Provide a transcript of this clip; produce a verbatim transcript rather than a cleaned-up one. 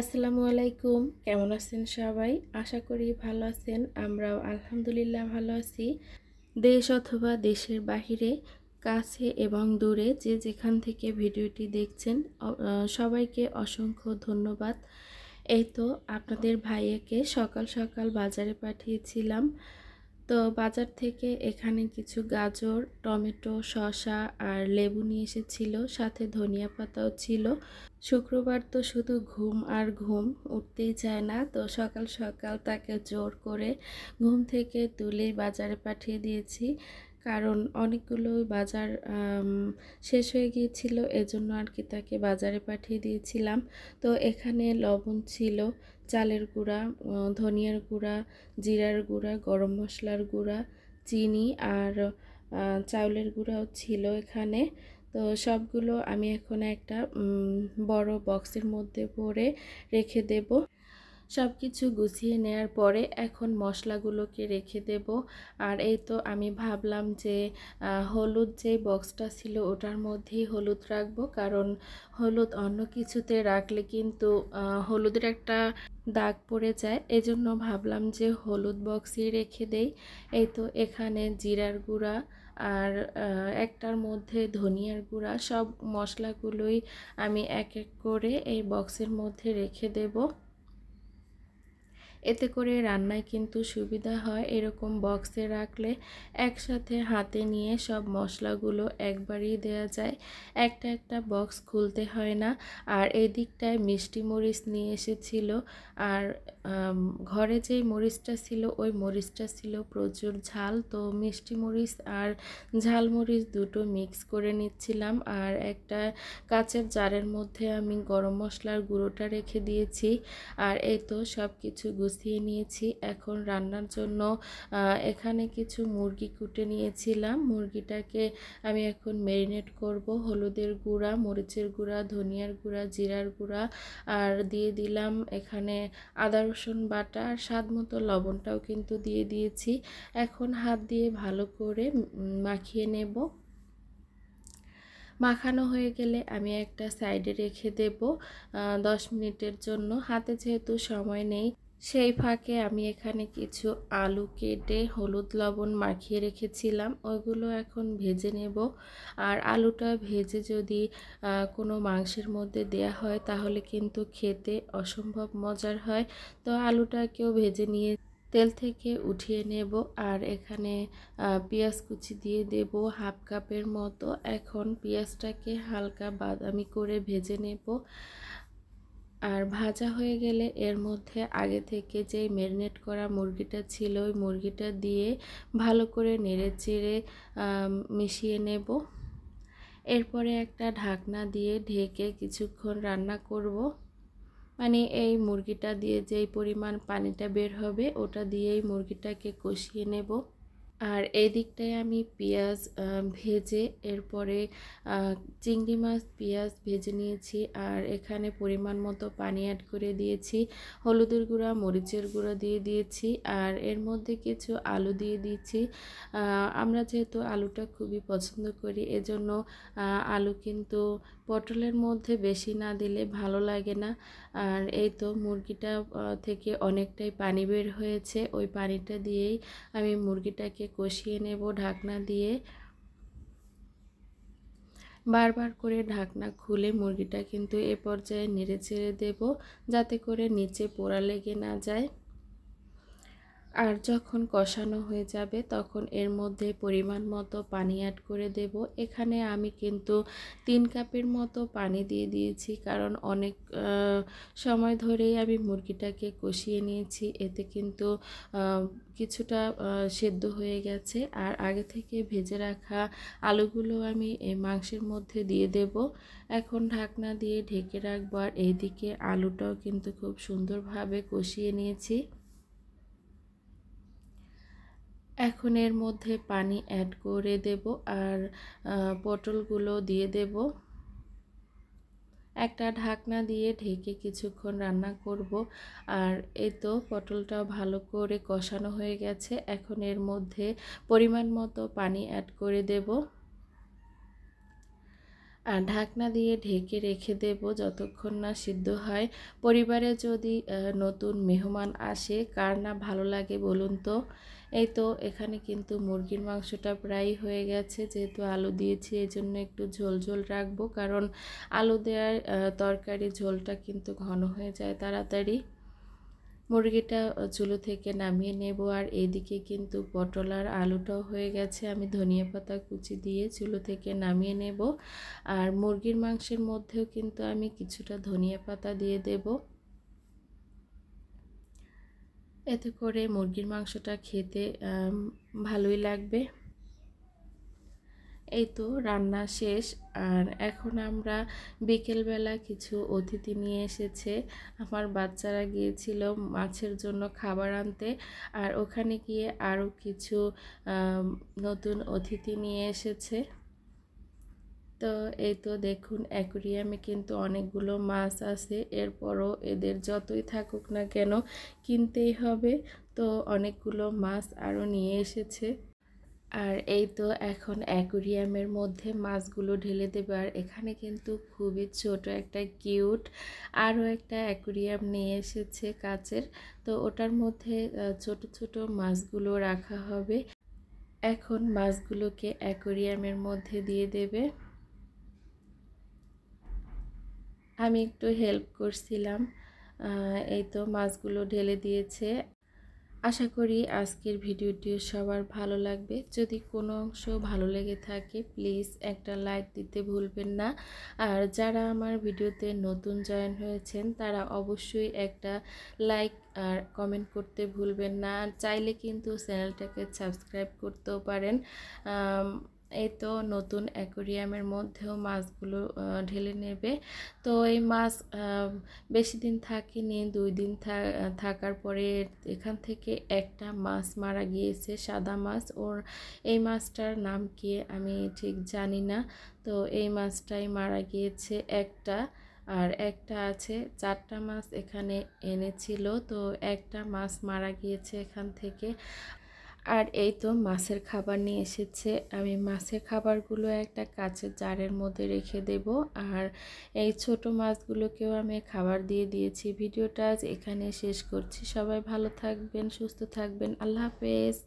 আসসালামু আলাইকুম, কেমন আছেন সবাই? আশা করি ভালো আছেন। আমরাও আলহামদুলিল্লাহ ভালো আছি। দেশ অথবা দেশের বাহিরে, কাছে এবং দূরে যে যেখান থেকে ভিডিওটি দেখছেন সবাইকে অসংখ্য ধন্যবাদ। এই তো আপনাদের ভাইয়াকে সকাল সকাল বাজারে পাঠিয়েছিলাম। তো বাজার থেকে এখানে কিছু গাজর, টমেটো, শসা আর লেবু নিয়ে এসেছিল, সাথে ধনিয়া পাতাও ছিল। শুক্রবার তো শুধু ঘুম আর ঘুম, উঠতেই চায় না। তো সকাল সকাল তাকে জোর করে ঘুম থেকে তুলে বাজারে পাঠিয়ে দিয়েছি, কারণ অনেকগুলো বাজার শেষ হয়ে গিয়েছিল, এজন্য আর কি তাকে বাজারে পাঠিয়ে দিয়েছিলাম। তো এখানে লবণ ছিল, চালের গুঁড়া, ধনিয়ার গুঁড়া, জিরার গুঁড়া, গরম মশলার গুঁড়া, চিনি আর চাউলের গুঁড়াও ছিল এখানে। তো সবগুলো আমি এখন একটা বড় বক্সের মধ্যে ভরে রেখে দেব। সব কিছু গুছিয়ে নেওয়ার পরে এখন মশলাগুলোকে রেখে দেব। আর এই তো আমি ভাবলাম যে হলুদ যে বক্সটা ছিল ওটার মধ্যেই হলুদ রাখবো, কারণ হলুদ অন্য কিছুতে রাখলে কিন্তু হলুদের একটা দাগ পড়ে যায়, এজন্য ভাবলাম যে হলুদ বক্সেই রেখে দেই। এই তো এখানে জিরার গুঁড়া আর একটার মধ্যে ধনিয়ার গুঁড়া, সব মশলাগুলোই আমি এক এক করে এই বক্সের মধ্যে রেখে দেব। এতে করে রান্নায় কিন্তু সুবিধা হয়। এরকম বক্সে রাখলে একসাথে হাতে নিয়ে সব মশলাগুলো একবারই দেওয়া যায়, একটা একটা বক্স খুলতে হয় না। আর এই দিকটায় মিষ্টি মরিচ নিয়ে এসেছিল, আর ঘরে যে মরিচটা ছিল ওই মরিচটা ছিল প্রচুর ঝাল, তো মিষ্টি মরিচ আর ঝাল মরিচ দুটো মিক্স করে নিচ্ছিলাম। আর একটা কাচের জারের মধ্যে আমি গরম মশলার গুঁড়োটা রেখে দিয়েছি। আর এই তো সব কিছু গুছিয়ে নিয়েছি। এখন রান্নার জন্য এখানে কিছু মুরগি কুটে নিয়েছিলাম, মুরগিটাকে আমি এখন মেরিনেট করব। হলুদের গুঁড়া, মরিচের গুঁড়া, ধনিয়ার গুঁড়া, জিরার গুঁড়া আর দিয়ে দিলাম এখানে আদা রসুন বাটা, আর স্বাদ মতো লবণটাও কিন্তু দিয়ে দিয়েছি। এখন হাত দিয়ে ভালো করে মাখিয়ে নেব। মাখানো হয়ে গেলে আমি একটা সাইডে রেখে দেব দশ মিনিটের জন্য। হাতে যেহেতু সময় নেই, সেই ফাঁকে আমি এখানে কিছু আলু কেটে হলুদ লবণ মাখিয়ে রেখেছিলাম, ওইগুলো এখন ভেজে নেব। আর আলুটা ভেজে যদি কোনো মাংসের মধ্যে দেয়া হয় তাহলে কিন্তু খেতে অসম্ভব মজার হয়। তো আলুটাকেও ভেজে নিয়ে তেল থেকে উঠিয়ে নেব। আর এখানে পেঁয়াজ কুচি দিয়ে দেব হাফ কাপের মতো। এখন পেঁয়াজটাকে হালকা বাদামি করে ভেজে নেব। আর ভাজা হয়ে গেলে এর মধ্যে আগে থেকে যে ম্যারিনেট করা মুরগিটা ছিল ওই মুরগিটা দিয়ে ভালো করে নেড়ে চেড়ে মিশিয়ে নেব। এরপরে একটা ঢাকনা দিয়ে ঢেকে কিছুক্ষণ রান্না করব। মানে এই মুরগিটা দিয়ে যেই পরিমাণ পানিটা বের হবে ওটা দিয়েই মুরগিটাকে কষিয়ে নেব। আর এই দিকটায় আমি পেঁয়াজ ভেজে এরপরে চিংড়ি মাছ পেঁয়াজ ভেজে নিয়েছি। আর এখানে পরিমাণ মতো পানি অ্যাড করে দিয়েছি, হলুদের গুঁড়া, মরিচের গুঁড়া দিয়ে দিয়েছি। আর এর মধ্যে কিছু আলু দিয়ে দিয়েছি। আমরা যেহেতু আলুটা খুবই পছন্দ করি, এজন্য আলু কিন্তু পটলের মধ্যে বেশি না দিলে ভালো লাগে না। আর এই তো মুরগিটা থেকে অনেকটাই পানি বের হয়েছে, ওই পানিটা দিয়েই আমি মুরগিটাকে কষিয়ে নেব ঢাকনা দিয়ে। বারবার করে ঢাকনা খুলে মুরগিটা কিন্তু এ পর্যায়ে নেড়ে চেড়ে দেব, যাতে করে নিচে পোড়া লেগে না যায়। আর যখন কষানো হয়ে যাবে তখন এর মধ্যে পরিমাণ মতো পানি অ্যাড করে দেব। এখানে আমি কিন্তু তিন কাপের মতো পানি দিয়ে দিয়েছি, কারণ অনেক সময় ধরেই আমি মুরগিটাকে কষিয়ে নিয়েছি, এতে কিন্তু কিছুটা সেদ্ধ হয়ে গেছে। আর আগে থেকে ভেজে রাখা আলুগুলো আমি এই মাংসের মধ্যে দিয়ে দেব। এখন ঢাকনা দিয়ে ঢেকে রাখবো। আর এইদিকে আলুটাও কিন্তু খুব সুন্দরভাবে কষিয়ে নিয়েছি। এখন এর মধ্যে পানি অ্যাড করে দেব আর পটলগুলো দিয়ে দেব। একটা ঢাকনা দিয়ে ঢেকে কিছুক্ষণ রান্না করব। আর এই তো পটলটা ভালো করে কষানো হয়ে গেছে। এখন এর মধ্যে পরিমাণ মতো পানি অ্যাড করে দেব। আর ঢাকনা দিয়ে ঢেকে রেখে দেব যতক্ষণ না সিদ্ধ হয়। পরিবারে যদি নতুন মেহমান আসে কার না ভালো লাগে বলুন তো। এই তো এখানে কিন্তু মুরগির মাংসটা প্রায় হয়ে গেছে, যেহেতু আলু দিয়েছি এই জন্য একটু ঝোল ঝোল রাখবো, কারণ আলু দেওয়ার তরকারি ঝোলটা কিন্তু ঘন হয়ে যায় তাড়াতাড়ি। মুরগিটা চুলো থেকে নামিয়ে নেব। আর এদিকে কিন্তু পটল আর আলুটাও হয়ে গেছে, আমি ধনিয়া পাতা কুচি দিয়ে চুলো থেকে নামিয়ে নেব। আর মুরগির মাংসের মধ্যেও কিন্তু আমি কিছুটা ধনিয়া পাতা দিয়ে দেব, এতে করে মুরগির মাংসটা খেতে ভালোই লাগবে। এই তো রান্না শেষ। আর এখন আমরা বিকেলবেলা কিছু অতিথি নিয়ে এসেছে, আমার বাচ্চারা গিয়েছিল মাছের জন্য খাবার আনতে, আর ওখানে গিয়ে আরও কিছু নতুন অতিথি নিয়ে এসেছে। তো এই তো দেখুন অ্যাকোয়ারিয়ামে কিন্তু অনেকগুলো মাছ আছে, এরপরও এদের যতই থাকুক না কেন কিনতেই হবে, তো অনেকগুলো মাছ আরও নিয়ে এসেছে। আর এই তো এখন অ্যাকোয়ারিয়ামের মধ্যে মাছগুলো ঢেলে দেবে। আর এখানে কিন্তু খুবই ছোট একটা কিউট আরও একটা অ্যাকোয়ারিয়াম নিয়ে এসেছে কাচের, তো ওটার মধ্যে ছোট ছোট মাছগুলো রাখা হবে। এখন মাছগুলোকে অ্যাকোয়ারিয়ামের মধ্যে দিয়ে দেবে। আমি একটু হেল্প করছিলাম। এই তো মাছগুলো ঢেলে দিয়েছে। আশা করি আজকের ভিডিওটিও সবার ভালো লাগবে। যদি কোনো অংশ ভালো লেগে থাকে প্লিজ একটা লাইক দিতে ভুলবেন না। আর যারা আমার ভিডিওতে নতুন জয়েন হয়েছেন তারা অবশ্যই একটা লাইক আর কমেন্ট করতে ভুলবেন না। চাইলে কিন্তু চ্যানেলটাকে সাবস্ক্রাইব করতেও পারেন। এই তো নতুন অ্যাকোয়ারিয়ামের মধ্যেও মাছগুলো ঢেলে নেবে। তো এই মাছ বেশি দিন থাকেনি, দুই দিন থাকার পরে এখান থেকে একটা মাছ মারা গিয়েছে, সাদা মাছ। ওর এই মাছটার নাম কি আমি ঠিক জানি না, তো এই মাছটাই মারা গিয়েছে একটা। আর একটা আছে, চারটা মাছ এখানে এনেছিল, তো একটা মাছ মারা গিয়েছে এখান থেকে। আর এই তো মাছের খাবার নিয়ে এসেছে। আমি মাছের খাবারগুলো একটা কাচের জারের মধ্যে রেখে দেব। আর এই ছোট মাছগুলোকেও আমি খাবার দিয়ে দিয়েছি। ভিডিওটা আজ এখানে শেষ করছি। সবাই ভালো থাকবেন, সুস্থ থাকবেন। আল্লাহ হাফেজ।